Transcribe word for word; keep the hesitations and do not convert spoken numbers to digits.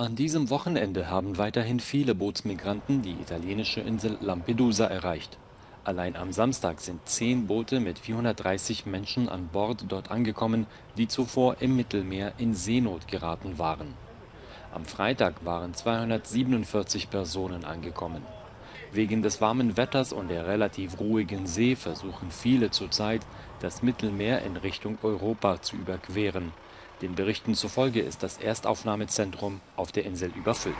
An diesem Wochenende haben weiterhin viele Bootsmigranten die italienische Insel Lampedusa erreicht. Allein am Samstag sind zehn Boote mit vierhundertdreißig Menschen an Bord dort angekommen, die zuvor im Mittelmeer in Seenot geraten waren. Am Freitag waren zweihundertsiebenundvierzig Personen angekommen. Wegen des warmen Wetters und der relativ ruhigen See versuchen viele zurzeit, das Mittelmeer in Richtung Europa zu überqueren. Den Berichten zufolge ist das Erstaufnahmezentrum auf der Insel überfüllt.